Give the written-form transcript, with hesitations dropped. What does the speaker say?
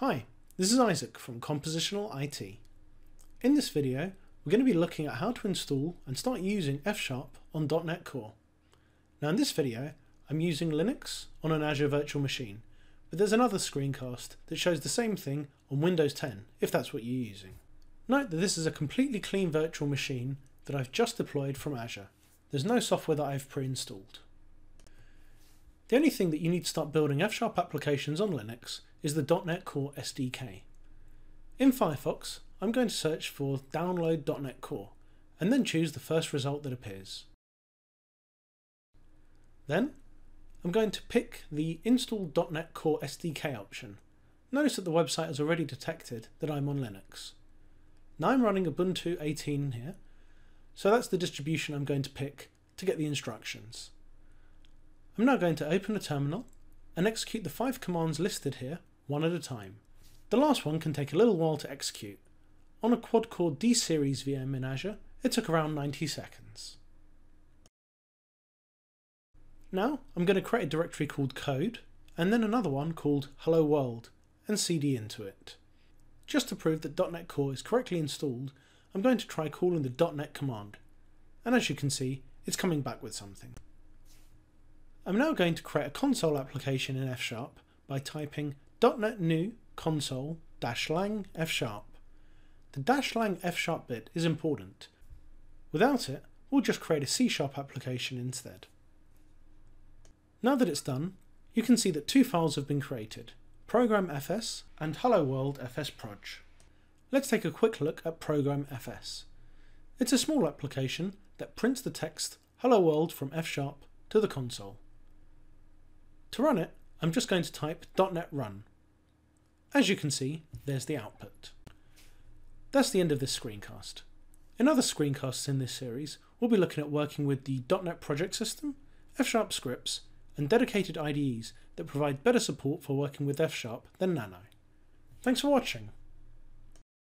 Hi, this is Isaac from Compositional IT. In this video, we're going to be looking at how to install and start using F# on .NET Core. Now in this video, I'm using Linux on an Azure virtual machine, but there's another screencast that shows the same thing on Windows 10, if that's what you're using. Note that this is a completely clean virtual machine that I've just deployed from Azure. There's no software that I've pre-installed. The only thing that you need to start building F# applications on Linux is the .NET Core SDK. In Firefox, I'm going to search for download .NET Core and then choose the first result that appears. Then I'm going to pick the install .NET Core SDK option. Notice that the website has already detected that I'm on Linux. Now I'm running Ubuntu 18 here, so that's the distribution I'm going to pick to get the instructions. I'm now going to open a terminal and execute the 5 commands listed here, one at a time. The last one can take a little while to execute. On a quad-core D-series VM in Azure, it took around 90 seconds. Now I'm going to create a directory called code, and then another one called Hello World, and cd into it. Just to prove that .NET Core is correctly installed, I'm going to try calling the .NET command, and as you can see, it's coming back with something. I'm now going to create a console application in F# by typing .NET new console -lang F#. The -lang F# bit is important. Without it, we'll just create a C# application instead. Now that it's done, you can see that 2 files have been created, Program.fs and HelloWorld.fsproj. Let's take a quick look at Program.fs. It's a small application that prints the text Hello World from F# to the console. To run it, I'm just going to type .NET run. As you can see, there's the output. That's the end of this screencast. In other screencasts in this series, we'll be looking at working with the .NET project system, F# scripts, and dedicated IDEs that provide better support for working with F# than Nano. Thanks for watching.